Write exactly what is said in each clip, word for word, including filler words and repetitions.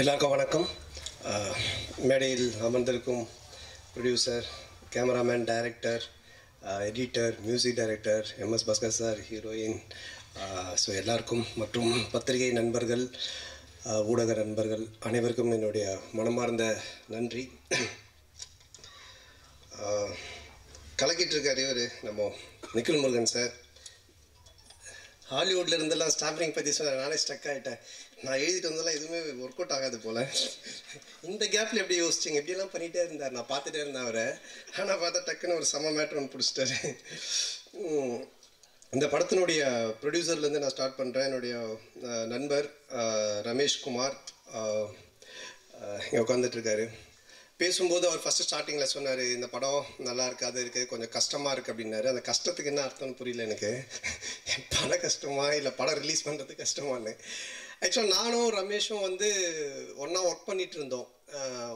எல்லாருக்கும் வணக்கம். மேடையில் அமர்ந்திருக்கும் producer, cameraman, director, editor, music director M S Bhaskar sir, heroine, so எல்லாருக்கும் மற்றும் பத்திரிகை நண்பர்கள், ஊடக நண்பர்கள் அனைவருக்கும் என்னுடைய மனமார்ந்த நன்றி. கலக்கிட்டு இருக்கார் இவர் நம்ம நிக்கில் முருகன் சார். ஹாலிவுட்டில் இருந்தெல்லாம் ஸ்டாப்ரிங் பற்றி சொன்னேன், நானே ஸ்டக் ஆகிட்டேன். நான் எழுதிட்டு வந்தெல்லாம் எதுவுமே ஒர்க் அவுட் ஆகாது போல். இந்த கேப்பில் எப்படி யோசிச்சிங்க, எப்படியெல்லாம் பண்ணிகிட்டே இருந்தார். நான் பார்த்துட்டே இருந்தேன் அவரை. ஆனால் பார்த்தா டக்குன்னு ஒரு செம மேட்ரு ஒன்று பிடிச்சிட்டாரு. இந்த படத்தினுடைய ப்ரொடியூசர்லேருந்து நான் ஸ்டார்ட் பண்ணுறேன். என்னுடைய நண்பர் ரமேஷ் குமார் இங்கே உட்காந்துட்ருக்காரு. பேசும்போது அவர் ஃபஸ்ட்டு ஸ்டார்டிங்கில் சொன்னார், இந்த படம் நல்லா இருக்காது, இருக்குது, கொஞ்சம் கஷ்டமாக இருக்குது அப்படின்னாரு. அந்த கஷ்டத்துக்கு என்ன அர்த்தம்னு புரியல எனக்கு. படம் கஷ்டமா இல்லை படம் ரிலீஸ் பண்ணுறது கஷ்டமானு. ஆக்சுவலாக நானும் ரமேஷும் வந்து ஒன்றா ஒர்க் பண்ணிகிட்டு இருந்தோம்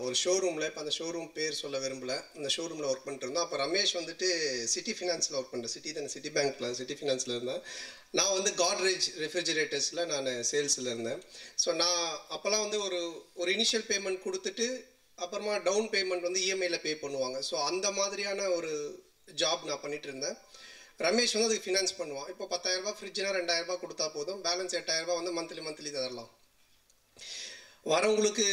ஒரு ஷோரூமில். இப்போ அந்த ஷோரூம் பேர் சொல்ல விரும்பலை. அந்த ஷோரூமில் ஒர்க் பண்ணிட்டு இருந்தோம். அப்போ ரமேஷ் வந்துட்டு சிட்டி ஃபினான்ஸில் ஒர்க் பண்ணுறேன், சிட்டி தானே, சிட்டி பேங்க்கில் சிட்டி ஃபினான்ஸில் இருந்தேன். நான் வந்து காட்ரேஜ் ரெஃப்ரிஜிரேட்டர்ஸில் நான் சேல்ஸில் இருந்தேன். ஸோ நான் அப்போல்லாம் வந்து ஒரு ஒரு இனிஷியல் பேமெண்ட் கொடுத்துட்டு அப்புறமா டவுன் பேமெண்ட் வந்து இஎம்ஐயில் பே பண்ணுவாங்க. ஸோ அந்த மாதிரியான ஒரு ஜாப் நான் பண்ணிகிட்டு இருந்தேன். ரமேஷ் வந்து அதுக்கு ஃபினான்ஸ் பண்ணுவான். இப்போ பத்தாயிரரூபா ஃப்ரிட்ஜுனா ரெண்டாயிரரூபா கொடுத்தா போதும், பேலன்ஸ் எட்டாயிரரூபா வந்து மந்த்லி மந்த்லி தரலாம். வரவங்களுக்கு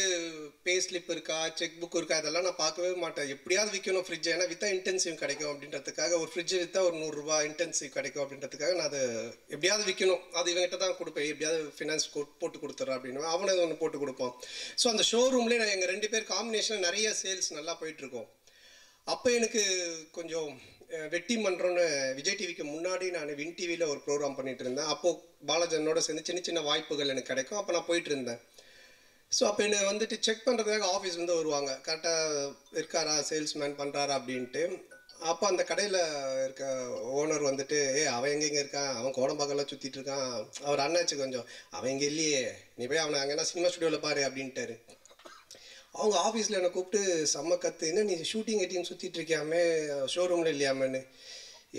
பே ஸ்லிப் இருக்கா, செக் புக் இருக்கா, இதெல்லாம் நான் பார்க்கவே மாட்டேன். எப்படியாவது விற்கணும் ஃப்ரிட்ஜ், ஏன்னா விற்றா இன்டென்சிவ் கிடைக்கும் அப்படின்றதுக்காக, ஒரு ஃப்ரிட்ஜ் விற்றா ஒரு நூறுரூவா இன்டென்சிவ் கிடைக்கும் அப்படின்றதுக்காக நான் அதை எப்படியாவது விற்கணும், அது இவங்ககிட்ட தான் கொடுப்பேன், எப்படியாவது ஃபினான்ஸ் போட்டு கொடுத்துட்றேன் அப்படின்னு. அவனை ஒன்று போட்டு கொடுப்போம். ஸோ அந்த ஷோரூம்லேயே நான் எங்கள் ரெண்டு பேர் காம்பினேஷனில் நிறைய சேல்ஸ் நல்லா போயிட்டுருக்கோம். அப்போ எனக்கு கொஞ்சம் வெட்டி மன்றோன்னு விஜய் டிவிக்கு முன்னாடி நான் வின் டிவியில் ஒரு ப்ரோக்ராம் பண்ணிகிட்டு இருந்தேன். அப்போது பாலாஜனோட சேர்ந்து சின்ன சின்ன வாய்ப்புகள் எனக்கு கிடைக்கும். அப்போ நான் போயிட்டு இருந்தேன். ஸோ அப்போ என்னை வந்துட்டு செக் பண்ணுறதுக்காக ஆஃபீஸ் வந்து வருவாங்க, கரெக்டாக இருக்காரா, சேல்ஸ்மேன் பண்ணுறாரா அப்படின்ட்டு. அப்போ அந்த கடையில் இருக்க ஓனர் வந்துட்டு, ஏ அவன் எங்கெங்கே இருக்கான், அவன் கோடம்பாக்கெல்லாம் சுற்றிட்டு இருக்கான், அவர் அண்ணாச்சு கொஞ்சம் அவன் எங்கே இல்லையே, நீ போய் அவனை அங்கேனா சினிமா ஸ்டுடியோவில் பாரு அப்படின்ட்டாரு. அவங்க ஆஃபீஸில் என்னை கூப்பிட்டு செம்ம கத்துன்னு, நீ ஷூட்டிங் எட்டின்னு சுற்றிட்டு இருக்கியாமே, ஷோரூமில் இல்லையாமேன்னு.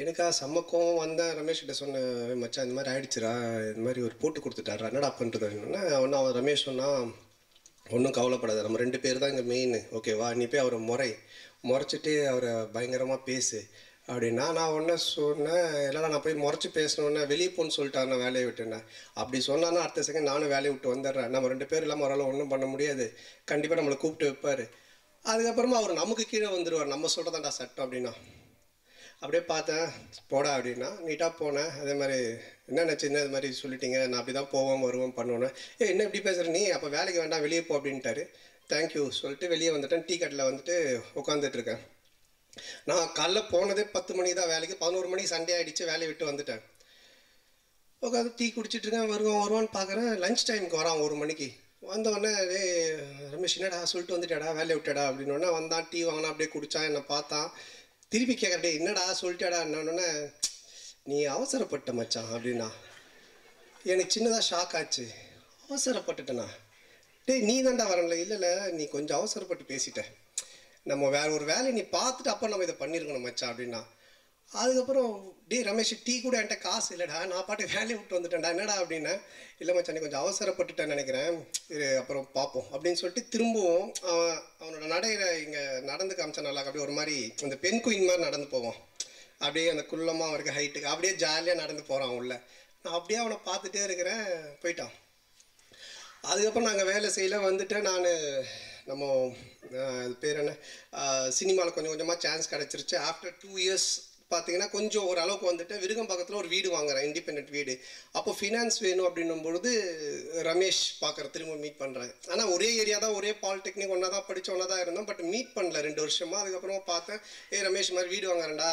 எனக்கா செம்மக்கம் வந்தேன். ரமேஷ்கிட்ட சொன்னேன், மச்சான் இந்த மாதிரி ஆயிடுச்சுரா, இது மாதிரி ஒரு போட்டு கொடுத்துட்டாரா, என்னடா பண்ணுறது அப்படின்னா. ஒன்று அவன் ரமேஷ் சொன்னான், ஒன்றும் கவலைப்படாது, நம்ம ரெண்டு பேர் தான் இங்கே மெயின், ஓகேவா, நீ போய் அவரை முறை முறைச்சிட்டு அவரை பயங்கரமாக பேசு அப்படின்னா. நான் ஒன்று சொன்னேன், இல்லைனா நான் போய் முறைச்சி பேசணுன்னே வெளியே போன்னு சொல்லிட்டாரு, நான் வேலையை விட்டுனேன். அப்படி சொன்னான்னா அடுத்த செகண்ட் நானும் வேலையை விட்டு வந்துடுறேன். நம்ம ரெண்டு பேர் இல்லாமல் அவரால் ஒன்றும் பண்ண முடியாது, கண்டிப்பாக நம்மளை கூப்பிட்டு வைப்பார், அதுக்கப்புறமா அவர் நமக்கு கீழே வந்துடுவார், நம்ம சொல்கிறதாண்டா சட்டம் அப்படின்னா. அப்படியே பார்த்தேன், போடா அப்படின்னா நீட்டாக போனேன். அதே மாதிரி என்ன நினச்சிருந்தா அது மாதிரி சொல்லிட்டீங்க, நான் அப்படி தான் போவோம் வருவோம் பண்ணுவேன். ஏ என்ன இப்படி பேசுகிறேன் நீ, அப்போ வேலைக்கு வேண்டாம் வெளியே போ அப்படின்ட்டாரு. தேங்க்யூ சொல்லிட்டு வெளியே வந்துட்டேன். டீ கட்டில் வந்துட்டு உட்காந்துட்ருக்கேன். நான் காலைல போனதே பத்து மணிக்கு தான் வேலைக்கு, பதினோரு மணிக்கு சண்டே ஆகிடுச்சு, வேலையை விட்டு வந்துட்டேன். உட்காந்து டீ குடிச்சிட்ருக்கேன். வருவோம் வருவான்னு பார்க்குறேன், லஞ்ச் டைமுக்கு வரான் ஒரு மணிக்கு. வந்தவொடனே ஏ ரமேஷ் என்னடா சொல்லிட்டு வந்துட்டாடா, வேலையை விட்டாடா அப்படின்னோடனே வந்தான். டீ வாங்கினா அப்படியே குடித்தான். என்னை பார்த்தான், திருப்பி கேட்குறே என்னடா சொல்லிட்டாடா என்னன்னொன்னே, நீ அவசரப்பட்ட மச்சான் அப்படின்னா. எனக்கு சின்னதாக ஷாக் ஆச்சு, அவசரப்பட்டுட்டேண்ணா. டே நீ தாண்டா வரல, இல்லைல்ல நீ கொஞ்சம் அவசரப்பட்டு பேசிட்டேன், நம்ம வேற ஒரு வேலையை நீ பார்த்துட்டு அப்போ நம்ம இதை பண்ணியிருக்கணும் மச்சான் அப்படின்னா. அதுக்கப்புறம் டே ரமேஷ் டீ கூட என்கிட்ட காசு இல்லைடா, நான் பாட்டு வேலையை விட்டு வந்துட்டேன்டா, என்னடா அப்படின்னா. இல்லை மச்சான் நீ கொஞ்சம் அவசரப்பட்டுட்டேன்னு நினைக்கிறேன், இது அப்புறம் பார்ப்போம் அப்படின்னு சொல்லிட்டு திரும்பவும் அவன் அவனோட நடையில் இங்கே நடந்து காமிச்சா நல்லா அப்படியே ஒரு மாதிரி அந்த பெண் குயின் மாதிரி நடந்து போவான், அப்படியே அந்த குள்ளமாக அவருக்கு ஹைட்டுக்கு அப்படியே ஜாலியாக நடந்து போகிறான் உள்ள. நான் அப்படியே அவனை பார்த்துட்டே இருக்கிறேன், போயிட்டான். அதுக்கப்புறம் நாங்கள் வேலை செய்யல வந்துட்டு நான் நம்ம அது பேர் என்ன சினிமாவில் கொஞ்சம் கொஞ்சமாக சான்ஸ் கிடச்சிருச்சு. ஆஃப்டர் டூ இயர்ஸ் பார்த்தீங்கன்னா கொஞ்சம் ஓரளவுக்கு வந்துட்டு விருகம் பக்கத்தில் ஒரு வீடு வாங்குகிறேன், இண்டிபெண்ட் வீடு. அப்போ ஃபினான்ஸ் வேணும் அப்படின்னும்பொழுது ரமேஷ் பார்க்குற, திரும்ப மீட் பண்ணுறேன். ஆனால் ஒரே ஏரியா தான், ஒரே பாலிடெக்னிக், ஒன்றா தான் படித்த, ஒன்றா தான் இருந்தோம், பட் மீட் பண்ணல ரெண்டு வருஷமாக. அதுக்கப்புறமா பார்த்தேன், ஏ ரமேஷ் மாதிரி வீடு வாங்குறேன்டா,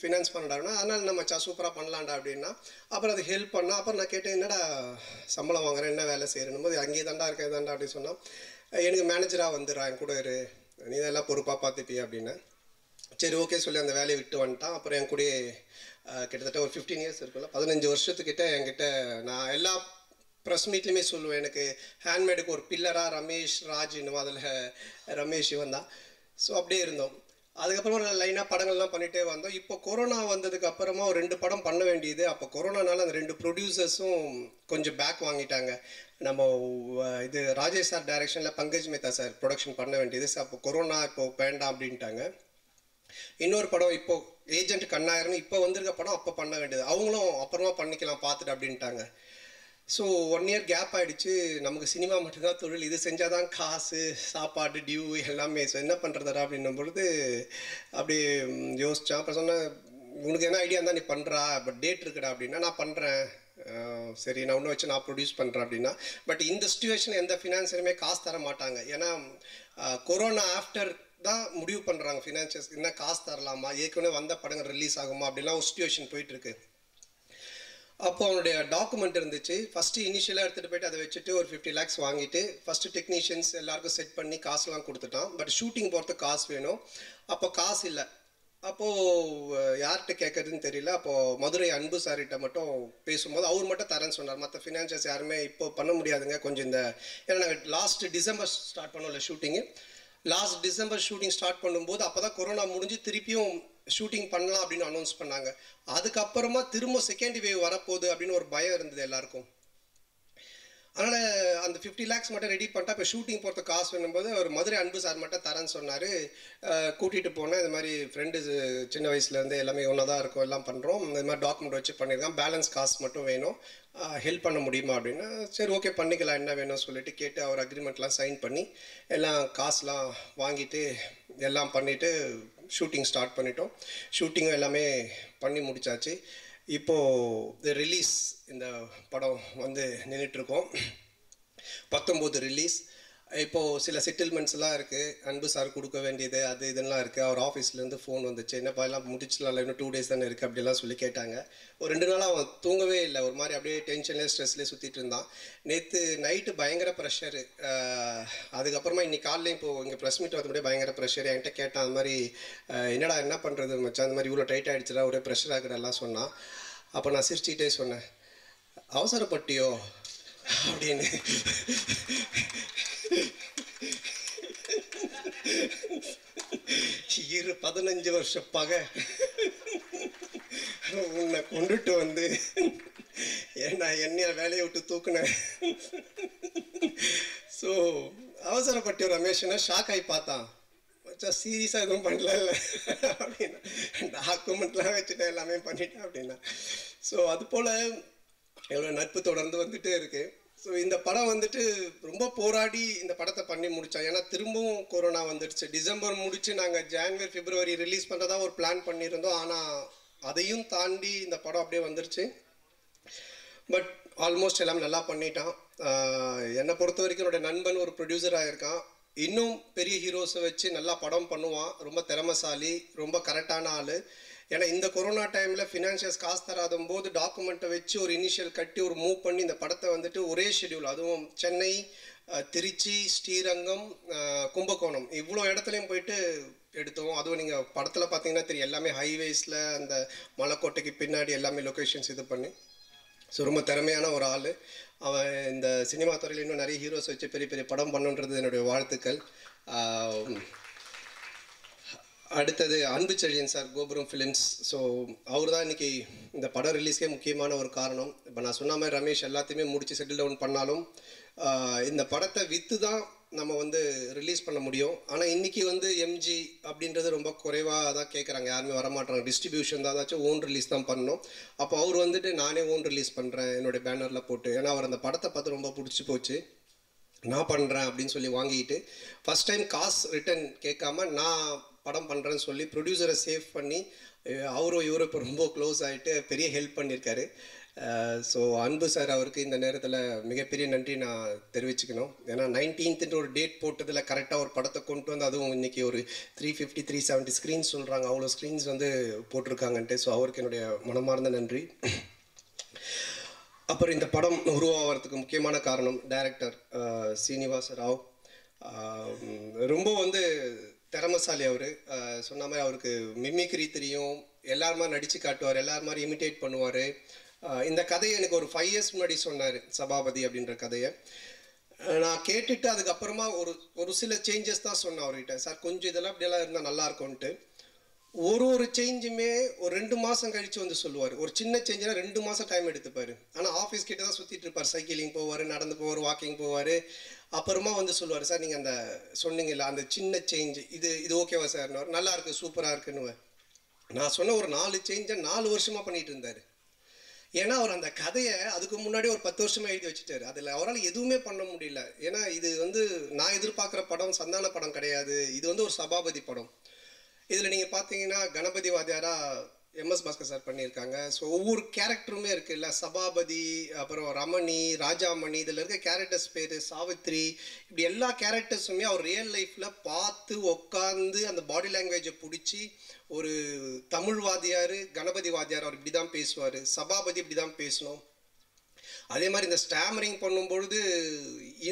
ஃபினான்ஸ் பண்ணடான்னா, அதனால் நம்ம சா சூப்பராக பண்ணலாண்டா அப்படின்னா. அப்புறம் அது ஹெல்ப் பண்ணால். அப்புறம் நான் கேட்டேன், என்னடா சம்பளம் வாங்குறேன், என்ன வேலை செய்யணும் போது, அங்கேயே தாண்டா இருக்கேன் தாண்டா அப்படின்னு சொன்னால், எனக்கு மேனேஜராக வந்துடுறா என் கூட இரு, நீ தான் எல்லாம் பொறுப்பாக பார்த்துப்பியா அப்படின்னு. சரி ஓகே சொல்லி அந்த வேலையை விட்டு வந்துட்டான். அப்புறம் என் கூட கிட்டத்தட்ட ஒரு ஃபிஃப்டீன் இயர்ஸ் இருக்குல்ல, பதினஞ்சு வருஷத்துக்கிட்ட என்கிட்ட. நான் எல்லா ப்ரெஸ் மீட்லேயுமே சொல்லுவேன், எனக்கு ஹேண்ட்மேடுக்கு ஒரு பில்லராக ரமேஷ் ராஜ் இன்னும் அதில் ரமேஷ் இவன் தான். ஸோ அப்படியே இருந்தோம். அதுக்கப்புறமா லைனா படங்கள்லாம் பண்ணிட்டே வந்தோம். இப்போ கொரோனா வந்ததுக்கு அப்புறமா ஒரு ரெண்டு படம் பண்ண வேண்டியது. அப்போ கொரோனானால அந்த ரெண்டு ப்ரொடியூசர்ஸும் கொஞ்சம் பேக் வாங்கிட்டாங்க. நம்ம இது ராஜேஷ் சார் டைரக்ஷனில் பங்கஜ் மேத்தா சார் ப்ரொடக்ஷன் பண்ண வேண்டியது. அப்போ கொரோனா இப்போ வேண்டாம் அப்படின்ட்டாங்க. இன்னொரு படம் இப்போ ஏஜென்ட் கண்ணாயிரம்னு இப்போ வந்திருக்க படம் அப்போ பண்ண வேண்டியது. அவங்களும் அப்புறமா பண்ணிக்கலாம் பார்த்துட்டு அப்படின்ட்டாங்க. ஸோ ஒன் இயர் கேப் ஆகிடுச்சு. நமக்கு சினிமா மட்டும்தான் தொழில், இது செஞ்சால் தான் காசு சாப்பாடு டியூ எல்லாமே. ஸோ என்ன பண்ணுறதா அப்படின்னும் பொழுது அப்படியே யோசித்தான். அப்புறம் சொன்னேன், உனக்கு என்ன ஐடியா இருந்தால் நீ பண்ணுறா, பட் டேட் இருக்குடா அப்படின்னா நான் பண்ணுறேன். சரி நான் ஒன்று வச்சு நான் ப்ரொடியூஸ் பண்ணுறேன் அப்படின்னா. பட் இந்த சுச்சுவேஷனில் எந்த ஃபினான்ஸருமே காசு தர மாட்டாங்க. ஏன்னா கொரோனா ஆஃப்டர் தான் முடிவு பண்ணுறாங்க ஃபினான்ஷியல்ஸ், என்ன காசு தரலாமா, ஏற்கனவே வந்த படங்கள் ரிலீஸ் ஆகுமா அப்படிலாம் ஒரு சுச்சுவேஷன் போயிட்டுருக்கு. அப்போ அவனுடைய டாக்குமெண்ட் இருந்துச்சு. ஃபஸ்ட்டு இனிஷியலாக எடுத்துகிட்டு போய்ட்டு அதை வச்சுட்டு ஒரு ஃபிஃப்டி லேக்ஸ் வாங்கிட்டு ஃபஸ்ட்டு டெக்னீஷியன்ஸ் எல்லாேருக்கும் செட் பண்ணி காசுலாம் கொடுத்துட்டான். பட் ஷூட்டிங் போகிறதுக்கு காசு வேணும். அப்போ காசு இல்லை. அப்போது யார்கிட்ட கேட்குறதுன்னு தெரியல. அப்போது மதுரை அன்பு சார்கிட்ட மட்டும் பேசும்போது அவர் மட்டும் தரேன்னு சொன்னார். மற்ற ஃபினான்ஷியல்ஸ் யாருமே இப்போ பண்ண முடியாதுங்க கொஞ்சம் இந்த, ஏன்னா நாங்கள் லாஸ்ட் டிசம்பர் ஸ்டார்ட் பண்ணோம்ல shooting, last December shooting start பண்ணும்போது அப்போ தான் கொரோனா முடிஞ்சு திருப்பியும் ஷூட்டிங் பண்ணலாம் அப்படின்னு அனௌன்ஸ் பண்ணாங்க. அதுக்கப்புறமா திரும்ப செகண்ட் வேவ் வரப்போகுது அப்படின்னு ஒரு பயம் இருந்தது எல்லாருக்கும். அதனால் அந்த ஃபிஃப்டி லேக்ஸ் மட்டும் ரெடி பண்ணிட்டா இப்போ ஷூட்டிங் போகிறதுக்கு காசு வேணும்போது ஒரு மதுரை அன்பு சார் மட்டும் தரேன்னு சொன்னார். கூட்டிகிட்டு போனேன். இது மாதிரி ஃப்ரெண்டு சின்ன வயசுலேருந்து எல்லாமே ஒன்றா தான் இருக்கும், எல்லாம் பண்ணுறோம், இந்த மாதிரி டாக்குமெண்ட் வச்சு பண்ணியிருக்கான், பேலன்ஸ் காசு மட்டும் வேணும், ஹெல்ப் பண்ண முடியுமா அப்படின்னா சரி ஓகே பண்ணிக்கலாம் என்ன வேணும்னு சொல்லிட்டு கேட்டு அவர் அக்ரிமெண்ட்லாம் சைன் பண்ணி எல்லாம் காசுலாம் வாங்கிட்டு எல்லாம் பண்ணிவிட்டு ஷூட்டிங் ஸ்டார்ட் பண்ணிட்டோம். ஷூட்டிங்கும் எல்லாமே பண்ணி முடித்தாச்சு. இப்போது ரிலீஸ் இந்த படம் வந்து நின்றுட்டுருக்கோம். பத்தொம்போது ரிலீஸ். இப்போது சில செட்டில்மெண்ட்ஸ்லாம் இருக்குது, அன்பு சார் கொடுக்க வேண்டியது அது இதெல்லாம் இருக்குது. அவர் ஆஃபீஸ்லேருந்து ஃபோன் வந்துச்சு, என்னப்பா எல்லாம் முடிச்சலாம், இன்னும் டூ டேஸ் தானே இருக்குது அப்படிலாம் சொல்லி கேட்டாங்க. ஒரு ரெண்டு நாளாக அவன் தூங்கவே இல்லை, ஒரு மாதிரி அப்படியே டென்ஷன்லேயே ஸ்ட்ரெஸ்லேயே சுற்றிட்டு இருந்தான். நேற்று நைட்டு பயங்கர ப்ரெஷரு. அதுக்கப்புறமா இன்னைக்கு காலையில் இப்போது இங்கே ப்ரெஸ் மீட் வந்து முடியாது பயங்கர ப்ரெஷர். என்கிட்ட கேட்டான் அந்த மாதிரி, என்னடா என்ன பண்ணுறது மச்சான், அந்த மாதிரி இவ்வளோ டைட் ஆகிடுச்சுடா, ஒரே ப்ரெஷர் ஆகுறெல்லாம் சொன்னான். அப்போ நான் சிரிச்சுக்கிட்டே சொன்னேன், அவசரப்பட்டியோ அப்படின்னு. இரு பதினஞ்சு வருஷப்பாக உன்னை கொண்டுட்டு வந்து ஏன்னா என்னையா வேலையை விட்டு தூக்குனேன். ஸோ அவசரப்பட்ட ரமேஷனை ஷாக் ஆகி பார்த்தான். சீரியஸாக எதுவும் பண்ணல இல்லை அப்படின்னா, டாக்குமெண்ட்லாம் வச்சுட்டேன் எல்லாமே பண்ணிட்டேன் அப்படின்னா. ஸோ அதுபோல் எவ்வளோ நட்பு தொடர்ந்து வந்துட்டே இருக்கு. ஸோ இந்த படம் வந்துட்டு ரொம்ப போராடி இந்த படத்தை பண்ணி முடித்தோம். ஏன்னா திரும்பவும் கொரோனா வந்துடுச்சு. டிசம்பர் முடித்து நாங்கள் ஜான்வரி பிப்ரவரி ரிலீஸ் பண்ணுறதா ஒரு பிளான் பண்ணியிருந்தோம். ஆனால் அதையும் தாண்டி இந்த படம் அப்படியே வந்துடுச்சு. பட் ஆல்மோஸ்ட் எல்லாம் நல்லா பண்ணிட்டான். என்னை பொறுத்த வரைக்கும் என்னோடய நண்பன் ஒரு ப்ரொடியூசராக இருக்கான். இன்னும் பெரிய ஹீரோஸை வச்சு நல்லா படம் பண்ணுவான். ரொம்ப திறமைசாலி, ரொம்ப கரெக்டான ஆள். ஏன்னா இந்த கொரோனா டைமில் ஃபினான்ஷியல்ஸ் காசு தராதும் போது டாக்குமெண்ட்டை வச்சு ஒரு இனிஷியல் கட்டி ஒரு மூவ் பண்ணி இந்த படத்தை வந்துட்டு ஒரே ஷெடியூல், அதுவும் சென்னை, திருச்சி, ஸ்ரீரங்கம், கும்பகோணம் இவ்வளோ இடத்துலையும் போயிட்டு எடுத்தோம். அதுவும் நீங்கள் படத்தில் பார்த்தீங்கன்னா தெரியும், எல்லாமே ஹைவேஸில் அந்த மலைக்கோட்டைக்கு பின்னாடி எல்லாமே லொக்கேஷன்ஸ் இது பண்ணி. ஸோ ரொம்ப திறமையான ஒரு ஆள் அவன். இந்த சினிமா துறையில் இன்னும் நிறைய ஹீரோஸ் வச்சு பெரிய பெரிய படம் பண்ணுன்றது என்னுடைய வாழ்த்துக்கள். அடுத்தது Anbu Chezhiyan sir, Gopuram films. So அவர் தான் இன்றைக்கி இந்த படம் ரிலீஸ்க்கே முக்கியமான ஒரு காரணம். இப்போ நான் சொன்ன மாதிரி ரமேஷ் எல்லாத்தையுமே முடித்து செட்டில் டவுன் பண்ணாலும் இந்த படத்தை விற்று தான் நம்ம வந்து ரிலீஸ் பண்ண முடியும். ஆனால் இன்றைக்கி வந்து எம்ஜி அப்படின்றது ரொம்ப குறைவாக தான் கேட்குறாங்க, யாருமே வரமாட்டாங்க. டிஸ்ட்ரிபியூஷன் தான், ஏதாச்சும் ஓன் ரிலீஸ் தான் பண்ணணும். அப்போ அவர் வந்துட்டு நானே ஓன் ரிலீஸ் பண்ணுறேன் என்னுடைய பேனரில் போட்டு, ஏன்னா அவர் அந்த படத்தை பார்த்து ரொம்ப பிடிச்சி போச்சு, நான் பண்ணுறேன் அப்படின்னு சொல்லி வாங்கிட்டு ஃபஸ்ட் டைம் காசு ரிட்டர்ன் கேட்காம நான் படம் பண்ணுறேன்னு சொல்லி ப்ரொடியூசரை சேவ் பண்ணி அவரும் இவரும் இப்போ ரொம்ப க்ளோஸ் ஆகிட்டு பெரிய ஹெல்ப் பண்ணியிருக்காரு. ஸோ அன்பு சார் அவருக்கு இந்த நேரத்தில் மிகப்பெரிய நன்றி நான் தெரிவிச்சுக்கணும். ஏன்னா நைன்டீன்த்துன்ற ஒரு டேட் போட்டதில் கரெக்டாக ஒரு படத்தை கொண்டு வந்து, அதுவும் இன்றைக்கி ஒரு three fifty three seventy screens சொல்கிறாங்க, அவ்வளோ ஸ்க்ரீன்ஸ் வந்து போட்டிருக்காங்கன்ட்டு. ஸோ அவருக்கு என்னுடைய மனமார்ந்த நன்றி. அப்புறம் இந்த படம் உருவாகிறதுக்கு முக்கியமான காரணம் டைரக்டர் ஸ்ரீனிவாச ராவ். ரொம்ப வந்து திறமசாலி அவர். சொன்ன மாதிரி அவருக்கு மிமிக்ரி தெரியும், எல்லாருமா நடித்து காட்டுவார், எல்லார் மாதிரி இமிட்டேட் பண்ணுவார். இந்த கதையை எனக்கு ஒரு ஃபைவ் இயர்ஸ் முன்னாடி சொன்னார், சபாபதி அப்படின்ற கதையை. நான் கேட்டுட்டு அதுக்கு அப்புறமா ஒரு ஒரு சில சேஞ்சஸ் தான் சொன்னேன் அவர்கிட்ட. சார் கொஞ்சம் இதெல்லாம் அப்படியெல்லாம் இருந்தால் நல்லா இருக்கும்ட்டு. ஒரு ஒரு சேஞ்சுமே ஒரு ரெண்டு மாதம் கழித்து வந்து சொல்லுவார். ஒரு சின்ன சேஞ்சுனா ரெண்டு மாதம் டைம் எடுத்துப்பார். ஆனால் ஆஃபீஸ் கிட்டே தான் சுற்றிட்டு இருப்பார். சைக்கிளிங் போவார், நடந்து போவார், வாக்கிங் போவார். அப்புறமா வந்து சொல்லுவார், சார் நீங்கள் அந்த சொன்னீங்க இல்லை அந்த சின்ன சேஞ்சு இது இது ஓகேவா சார்னுவார். நல்லா இருக்குது, சூப்பராக இருக்குன்னு நான் சொன்ன ஒரு நாலு சேஞ்சை நாலு வருஷமாக பண்ணிகிட்டு இருந்தார். ஏன்னா அவர் அந்த கதையை அதுக்கு முன்னாடி ஒரு பத்து வருஷமாக எழுதி வச்சுட்டார். அதில் அவரால் எதுவுமே பண்ண முடியல. ஏன்னா இது வந்து நான் எதிர்பார்க்குற படம் சந்தான படம் கிடையாது. இது வந்து ஒரு சபாபதி படம். இதில் நீங்கள் பார்த்தீங்கன்னா கணபதி வாத்தியாராக எம் எஸ் பாஸ்கர் சார் பண்ணியிருக்காங்க. ஸோ ஒவ்வொரு கேரக்டருமே இருக்குல்ல, சபாபதி, அப்புறம் ரமணி, ராஜாமணி, இதில் இருக்க கேரக்டர்ஸ் பேர் சாவித்ரி, இப்படி எல்லா கேரக்டர்ஸுமே அவர் ரியல் லைஃப்பில் பார்த்து உட்காந்து அந்த பாடி லாங்குவேஜை பிடிச்சி ஒரு தமிழ் வாத்தியார், கணபதி வாத்தியார் அவர் இப்படி தான் பேசுவார், சபாபதி இப்படி தான் பேசணும். அதே மாதிரி இந்த ஸ்டாமரிங் பண்ணும்பொழுது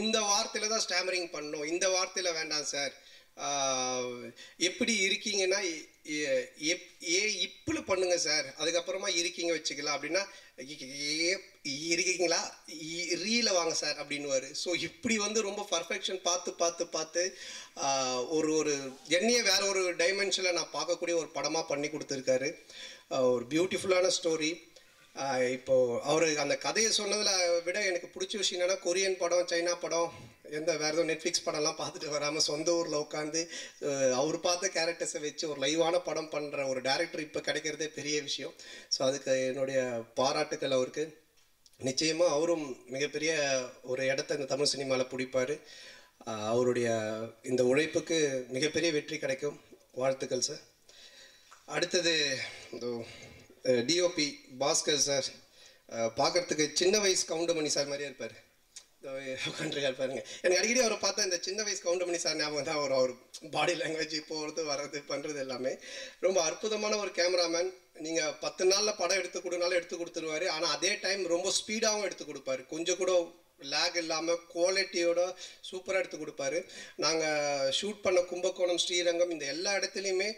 இந்த வார்த்தையில் தான் ஸ்டாமரிங் பண்ணணும், இந்த வார்த்தையில் வேண்டாம் சார், எப்படி இருக்கீங்கன்னா ஏ இப்படி பண்ணுங்க சார், அதுக்கப்புறமா இருக்கீங்க வச்சுக்கலாம் அப்படின்னா இருக்கீங்களா ரீல வாங்க சார் அப்படின்னுவார். ஸோ இப்படி வந்து ரொம்ப பர்ஃபெக்ஷன் பார்த்து பார்த்து பார்த்து ஒரு ஒரு என்னையே வேற ஒரு டைமென்ஷனில் நான் பார்க்கக்கூடிய ஒரு படமாக பண்ணி கொடுத்துருக்காரு. ஒரு பியூட்டிஃபுல்லான ஸ்டோரி. இப்போது அவர் அந்த கதையை சொன்னதில் விட எனக்கு பிடிச்ச விஷயம் என்னென்னா, கொரியன் படம், சைனா படம், எந்த வேறு எதுவும் நெட்ஃப்ளிக்ஸ் படம்லாம் பார்த்துட்டு வராமல் சொந்த ஊரில் உட்காந்து அவர் பார்த்த கேரக்டர்ஸை வச்சு ஒரு லைவான படம் பண்ணுற ஒரு டைரக்டர் இப்போ கிடைக்கிறதே பெரிய விஷயம். ஸோ அதுக்கு என்னுடைய பாராட்டுக்கள் அவருக்கு. நிச்சயமாக அவரும் மிகப்பெரிய ஒரு இடத்த இந்த தமிழ் சினிமாவில் பிடிப்பார். அவருடைய இந்த உழைப்புக்கு மிகப்பெரிய வெற்றி கிடைக்கும். வாழ்த்துக்கள் சார். அடுத்தது டிஓபி பாஸ்கர் சார் பார்க்குறதுக்கு சின்ன வயசு கவுண்டமணி சார் மாதிரியே இருப்பார். உட்காந்துருக்கார் பாருங்க. எனக்கு அடிக்கடி அவரை பார்த்தா இந்த சின்ன வயசு கவுண்டமணி சார் ஞாபகம் தான் வரும். அவர் பாடி லாங்குவேஜ் போகிறது வர்றது பண்ணுறது எல்லாமே ரொம்ப அற்புதமான ஒரு கேமராமேன். நீங்கள் பத்து நாளில் படம் எடுத்து கொடுனாலும் எடுத்து கொடுத்துருவார். ஆனால் அதே டைம் ரொம்ப ஸ்பீடாகவும் எடுத்து கொடுப்பார். கொஞ்சம் கூட லேக் இல்லாமல் குவாலிட்டியோட சூப்பராக எடுத்து கொடுப்பாரு. நாங்கள் ஷூட் பண்ண கும்பகோணம், ஸ்ரீரங்கம், இந்த எல்லா இடத்துலையுமே